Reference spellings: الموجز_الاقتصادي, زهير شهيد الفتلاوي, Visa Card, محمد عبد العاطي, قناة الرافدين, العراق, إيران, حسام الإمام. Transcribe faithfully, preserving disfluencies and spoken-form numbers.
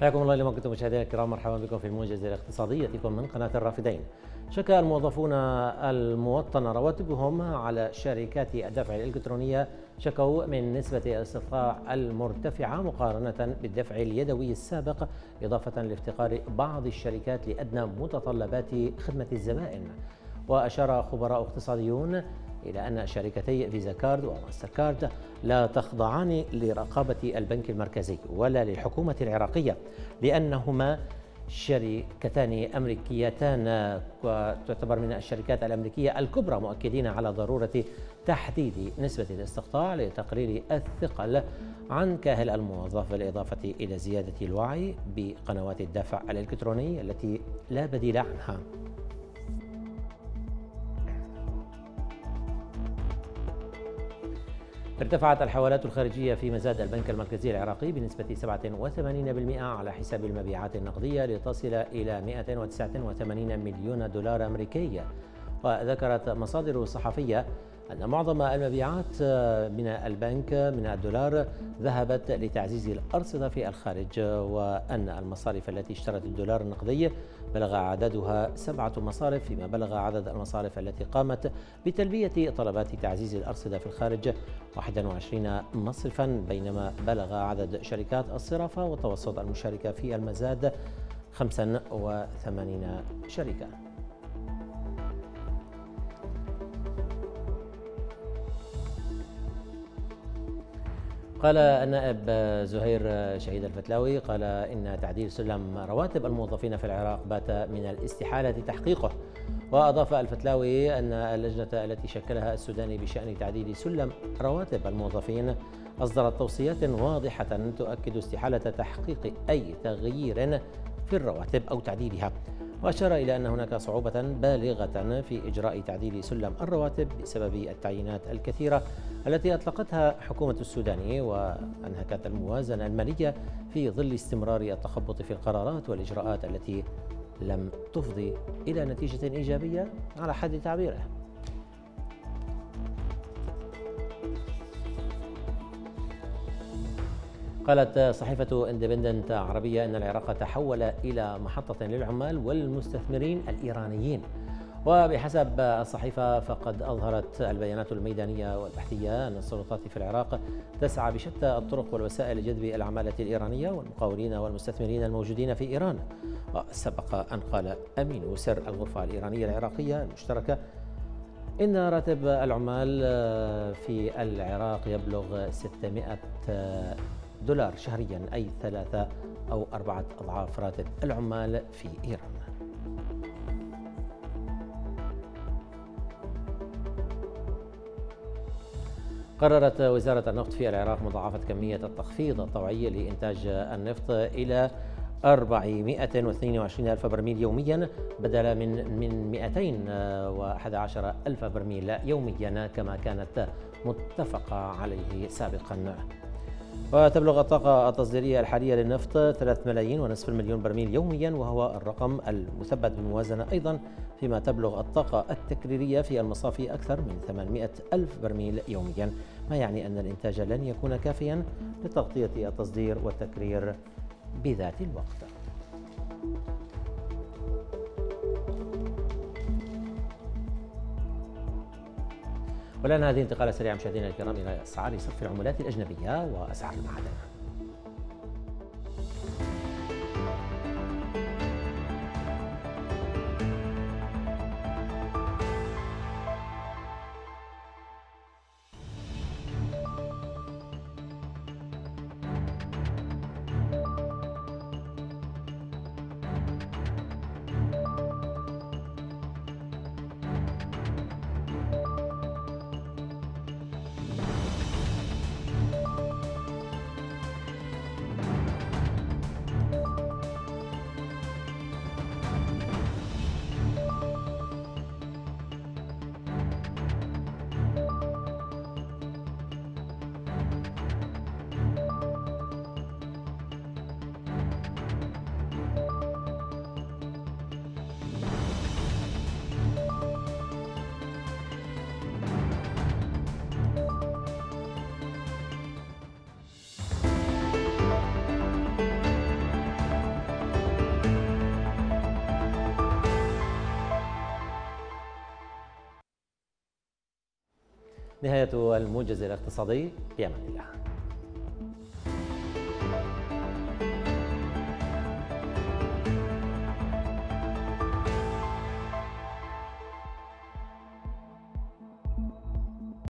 حياكم الله اليوم كنتم مشاهدينا الكرام، مرحبا بكم في الموجز الاقتصادي يأتيكم من قناة الرافدين. شكى الموظفون الموطن رواتبهم على شركات الدفع الإلكترونية، شكوا من نسبة الاسترخاء المرتفعة مقارنة بالدفع اليدوي السابق، إضافة لافتقار بعض الشركات لأدنى متطلبات خدمة الزبائن. وأشار خبراء اقتصاديون إلى أن شركتي فيزا كارد وماستر كارد لا تخضعان لرقابة البنك المركزي ولا للحكومة العراقية، لأنهما شركتان أمريكيتان وتعتبر من الشركات الأمريكية الكبرى، مؤكدين على ضرورة تحديد نسبة الاستقطاع لتقرير الثقل عن كاهل الموظف، بالإضافة إلى زيادة الوعي بقنوات الدفع الإلكتروني التي لا بديل عنها. ارتفعت الحوالات الخارجية في مزاد البنك المركزي العراقي بنسبة سبعة وثمانين بالمئة على حساب المبيعات النقدية لتصل إلى مئة وتسعة وثمانين مليون دولار أمريكي. وذكرت مصادر صحفية أن معظم المبيعات من البنك من الدولار ذهبت لتعزيز الأرصدة في الخارج، وأن المصارف التي اشترت الدولار النقدي بلغ عددها سبعة مصارف، فيما بلغ عدد المصارف التي قامت بتلبية طلبات تعزيز الأرصدة في الخارج واحد وعشرين مصرفا، بينما بلغ عدد شركات الصرافة والتوسط المشاركة في المزاد خمسة وثمانين شركة. قال النائب زهير شهيد الفتلاوي قال إن تعديل سلم رواتب الموظفين في العراق بات من الاستحالة تحقيقه. وأضاف الفتلاوي أن اللجنة التي شكلها السوداني بشأن تعديل سلم رواتب الموظفين أصدرت توصيات واضحة تؤكد استحالة تحقيق أي تغيير في الرواتب أو تعديلها. وأشار إلى أن هناك صعوبة بالغة في إجراء تعديل سلم الرواتب بسبب التعيينات الكثيرة التي أطلقتها حكومة السودان، وأنهكت الموازنة المالية في ظل استمرار التخبط في القرارات والإجراءات التي لم تفضي إلى نتيجة إيجابية على حد تعبيره. قالت صحيفة Independent Arabia أن العراق تحول إلى محطة للعمال والمستثمرين الإيرانيين. وبحسب الصحيفة فقد أظهرت البيانات الميدانية والبحثية أن السلطات في العراق تسعى بشتى الطرق والوسائل لجذب العمالة الإيرانية والمقاولين والمستثمرين الموجودين في إيران. وسبق أن قال أمين سر الغرفة الإيرانية العراقية المشتركة إن راتب العمال في العراق يبلغ ستمئة دولار شهريا، أي ثلاثة أو أربعة أضعاف راتب العمال في إيران. قررت وزارة النفط في العراق مضاعفة كمية التخفيض الطوعي لإنتاج النفط إلى أربعمئة واثنين وعشرين ألف برميل يوميا بدلا من من مئتين وأحد عشر ألف برميل يوميا كما كانت متفقة عليه سابقا. وتبلغ الطاقة التصديرية الحالية للنفط ثلاثة ملايين ونصف المليون برميل يوميا، وهو الرقم المثبت بالموازنة أيضا، فيما تبلغ الطاقة التكريرية في المصافي أكثر من ثمانمئة ألف برميل يوميا، ما يعني أن الإنتاج لن يكون كافيا لتغطية التصدير والتكرير بذات الوقت. والآن هذه انتقالة سريعة مشاهدينا الكرام إلى أسعار صرف العملات الأجنبية وأسعار المعادن. نهاية الموجز الاقتصادي، في أمان الله.